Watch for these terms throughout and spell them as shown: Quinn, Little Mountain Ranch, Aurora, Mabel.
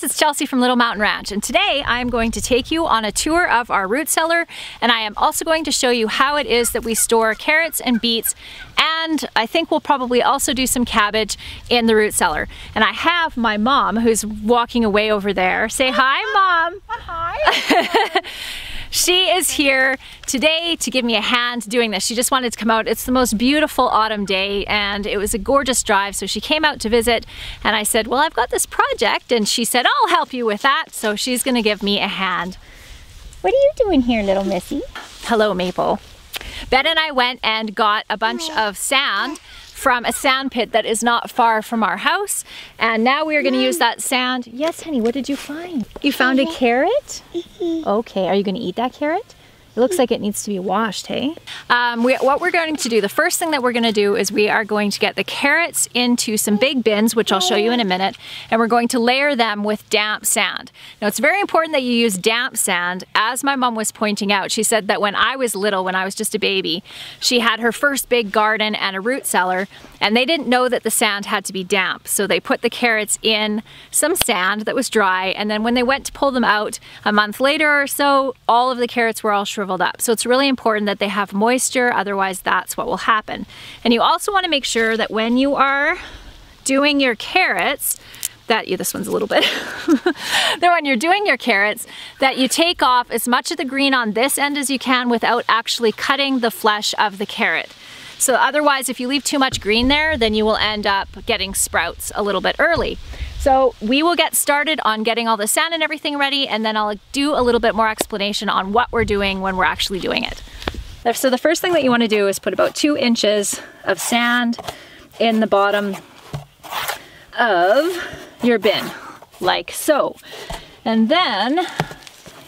guys, it's Chelsea from Little Mountain Ranch, and today I'm going to take you on a tour of our root cellar, and I am also going to show you how it is that we store carrots and beets, and I think we'll probably also do some cabbage in the root cellar. And I have my mom, who's walking away over there. Say hi, Mom. Hi. She is here today to give me a hand doing this. She just wanted to come out. It's the most beautiful autumn day and it was a gorgeous drive, so she came out to visit and I said, well, I've got this project, and she said, I'll help you with that. So she's gonna give me a hand. What are you doing here, little missy? Hello, Mabel. Ben and I went and got a bunch of sand from a sand pit that is not far from our house, and now we are going to use that sand. Yes, honey, what did you find? You found a carrot? Okay, are you going to eat that carrot? It looks like it needs to be washed, hey? What we're going to do, the first thing that we're going to do is we are going to get the carrots into some big bins, which I'll show you in a minute, and we're going to layer them with damp sand. Now, it's very important that you use damp sand. As my mom was pointing out, she said that when I was little, when I was just a baby, she had her first big garden and a root cellar, and they didn't know that the sand had to be damp, so they put the carrots in some sand that was dry, and then when they went to pull them out a month later or so, all of the carrots were all shriveled up. So it's really important that they have moisture, otherwise that's what will happen. And you also want to make sure that when you are doing your carrots, that you, this one's a little bit, that when you're doing your carrots, that you take off as much of the green on this end as you can without actually cutting the flesh of the carrot. So otherwise, if you leave too much green there, then you will end up getting sprouts a little bit early. So we will get started on getting all the sand and everything ready, and then I'll do a little bit more explanation on what we're doing when we're actually doing it. So the first thing that you want to do is put about 2 inches of sand in the bottom of your bin, like so. And then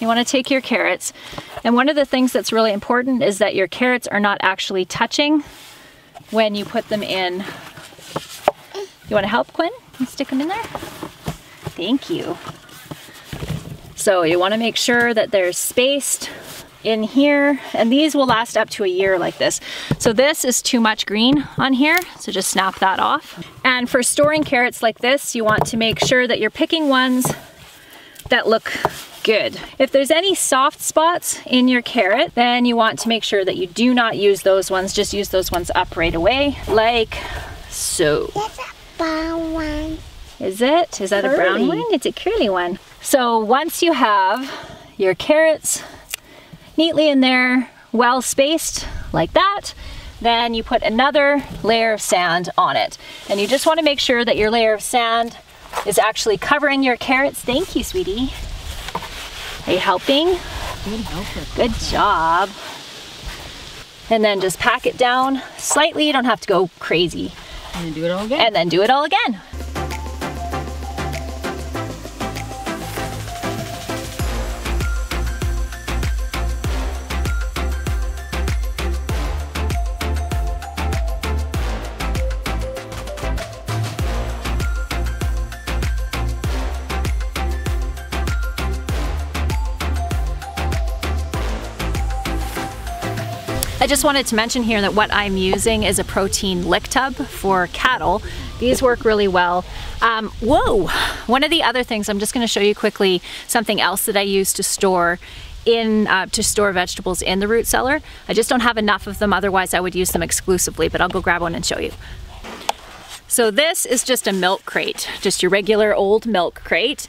you want to take your carrots, and one of the things that's really important is that your carrots are not actually touching when you put them in. You want to help, Quinn, and stick them in there? Thank you. So you want to make sure that they're spaced in here, and these will last up to a year like this. So this is too much green on here, so just snap that off. And for storing carrots like this, you want to make sure that you're picking ones that look good. If there's any soft spots in your carrot, then you want to make sure that you do not use those ones, just use those ones up right away, like so. That's a brown one. Is it? Is that curly. A brown one? It's a curly one. So once you have your carrots neatly in there, well spaced like that, then you put another layer of sand on it. And you just want to make sure that your layer of sand is actually covering your carrots. Thank you, sweetie. Are you helping? Good helper. Good job. And then just pack it down slightly. You don't have to go crazy. And then do it all again. And then do it all again. I just wanted to mention here that what I'm using is a protein lick tub for cattle. These work really well. One of the other things, I'm just going to show you quickly something else that I use to store vegetables in the root cellar. I just don't have enough of them, otherwise I would use them exclusively, but I'll go grab one and show you. So this is just a milk crate, just your regular old milk crate.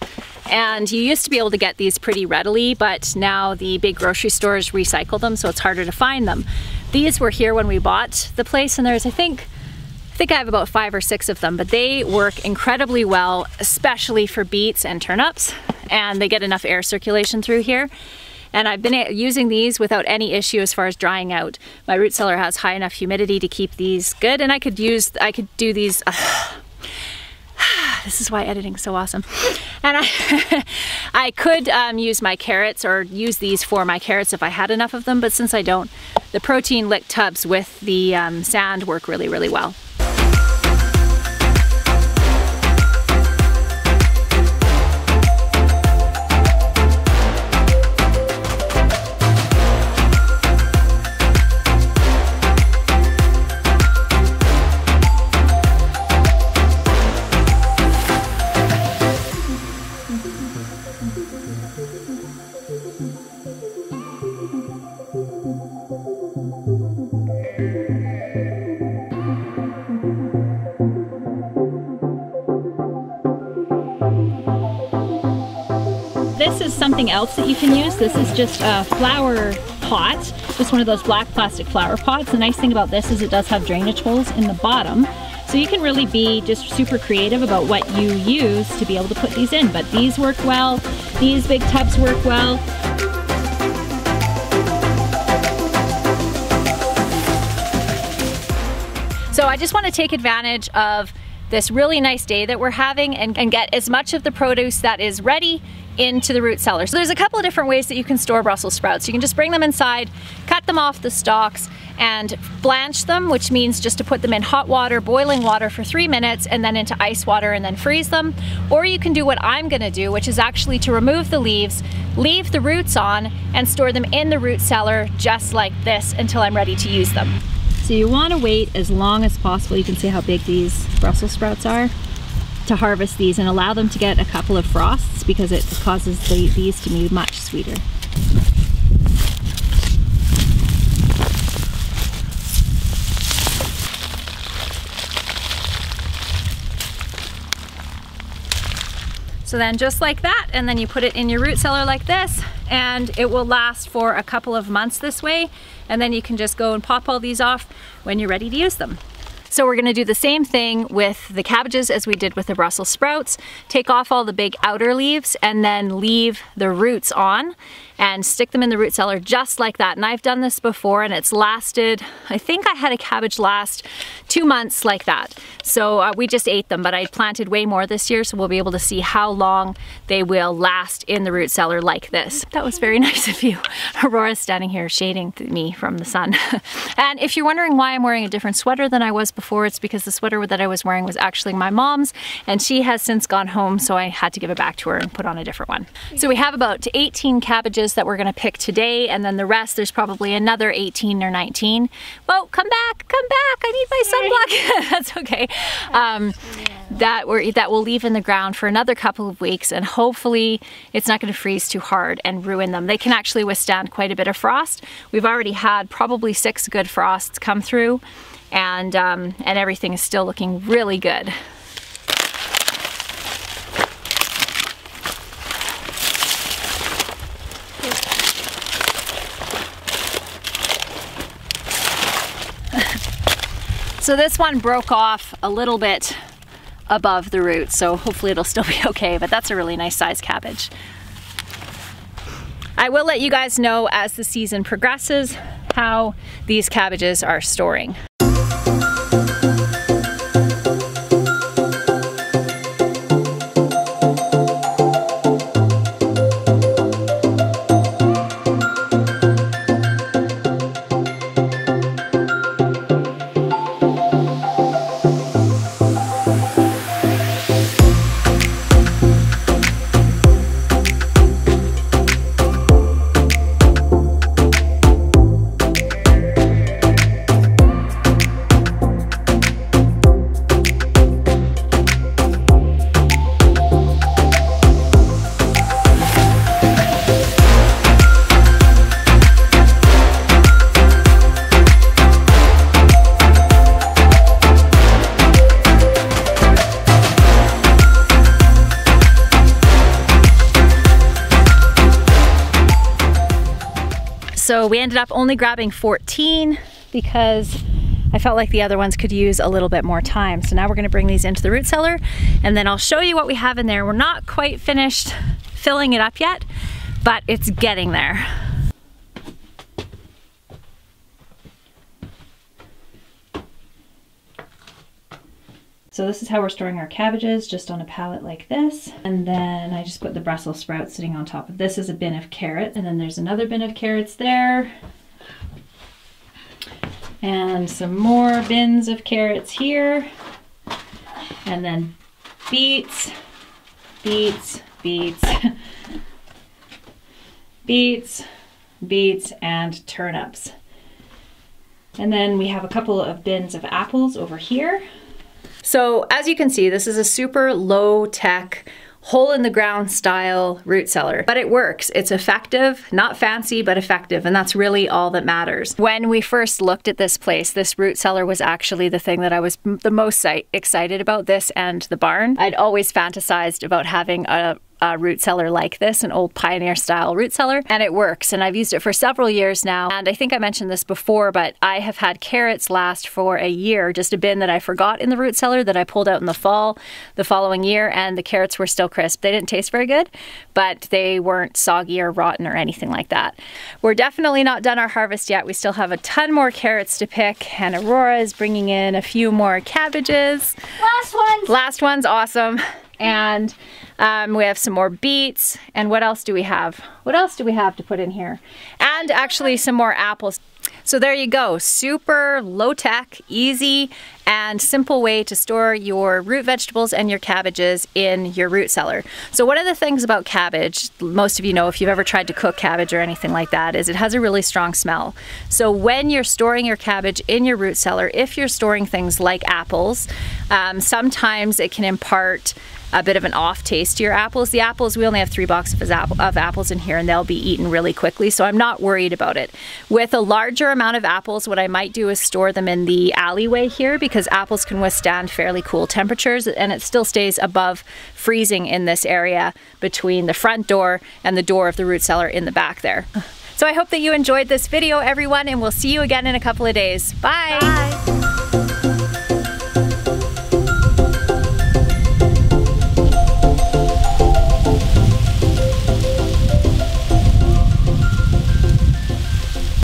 And you used to be able to get these pretty readily, but now the big grocery stores recycle them, so it's harder to find them. These were here when we bought the place, and there's, I think I have about 5 or 6 of them, but they work incredibly well, especially for beets and turnips, and they get enough air circulation through here. And I've been using these without any issue as far as drying out. My root cellar has high enough humidity to keep these good, and I could do these. This is why editing's so awesome. And I could use my carrots, or use these for my carrots if I had enough of them, but since I don't, the protein lick tubs with the sand work really, really well. This is something else that you can use. This is just a flower pot, just one of those black plastic flower pots. The nice thing about this is it does have drainage holes in the bottom. So you can really be just super creative about what you use to be able to put these in. But these work well, these big tubs work well. So I just want to take advantage of this really nice day that we're having and get as much of the produce that is ready into the root cellar. So there's a couple of different ways that you can store Brussels sprouts. You can just bring them inside, cut them off the stalks, and blanch them, which means just to put them in hot water, boiling water for 3 minutes, and then into ice water and then freeze them. Or you can do what I'm gonna do, which is actually to remove the leaves, leave the roots on, and store them in the root cellar just like this until I'm ready to use them. So you wanna wait as long as possible. You can see how big these Brussels sprouts are, to harvest these and allow them to get a couple of frosts because it causes these to be much sweeter. So then just like that, and then you put it in your root cellar like this, and it will last for a couple of months this way, and then you can just go and pop all these off when you're ready to use them. So we're gonna do the same thing with the cabbages as we did with the Brussels sprouts. Take off all the big outer leaves and then leave the roots on and stick them in the root cellar just like that. And I've done this before and it's lasted, I think I had a cabbage last 2 months like that. So we just ate them, but I planted way more this year, so we'll be able to see how long they will last in the root cellar like this. That was very nice of you. Aurora's standing here shading me from the sun. And if you're wondering why I'm wearing a different sweater than I was before, it's because the sweater that I was wearing was actually my mom's, and she has since gone home, so I had to give it back to her and put on a different one. So we have about 18 cabbages that we're gonna pick today, and then the rest, there's probably another 18 or 19. Whoa, come back, I need my sunblock. That's okay. That we'll leave in the ground for another couple of weeks, and hopefully it's not gonna freeze too hard and ruin them. They can actually withstand quite a bit of frost. We've already had probably 6 good frosts come through, and everything is still looking really good. So this one broke off a little bit above the root, so hopefully it'll still be okay, but that's a really nice size cabbage. I will let you guys know as the season progresses how these cabbages are storing. So we ended up only grabbing 14 because I felt like the other ones could use a little bit more time. So now we're gonna bring these into the root cellar and then I'll show you what we have in there. We're not quite finished filling it up yet, but it's getting there. So this is how we're storing our cabbages, just on a pallet like this. And then I just put the Brussels sprouts sitting on top of this. This is a bin of carrots. And then there's another bin of carrots there. And some more bins of carrots here. And then beets, and turnips. And then we have a couple of bins of apples over here. So as you can see, this is a super low-tech, hole-in-the-ground style root cellar, but it works. It's effective, not fancy, but effective, and that's really all that matters. When we first looked at this place, this root cellar was actually the thing that I was the most excited about, this and the barn. I'd always fantasized about having a root cellar like this, an old pioneer style root cellar, and it works. And I've used it for several years now. And I think I mentioned this before, but I have had carrots last for a year, just a bin that I forgot in the root cellar that I pulled out in the fall the following year, and the carrots were still crisp. They didn't taste very good, but they weren't soggy or rotten or anything like that. We're definitely not done our harvest yet. We still have a ton more carrots to pick, and Aurora is bringing in a few more cabbages. Last one's awesome. And we have some more beets. And what else do we have? What else do we have to put in here? And actually some more apples. So there you go. Super low-tech, easy, and simple way to store your root vegetables and your cabbages in your root cellar. So one of the things about cabbage, most of you know if you've ever tried to cook cabbage or anything like that, is it has a really strong smell. So when you're storing your cabbage in your root cellar, if you're storing things like apples, sometimes it can impart a bit of an off taste to your apples. The apples, we only have 3 boxes of apples in here, and they'll be eaten really quickly, so I'm not worried about it. With a larger amount of apples, what I might do is store them in the alleyway here, because apples can withstand fairly cool temperatures, and it still stays above freezing in this area between the front door and the door of the root cellar in the back there. So I hope that you enjoyed this video, everyone, and we'll see you again in a couple of days. Bye! Bye.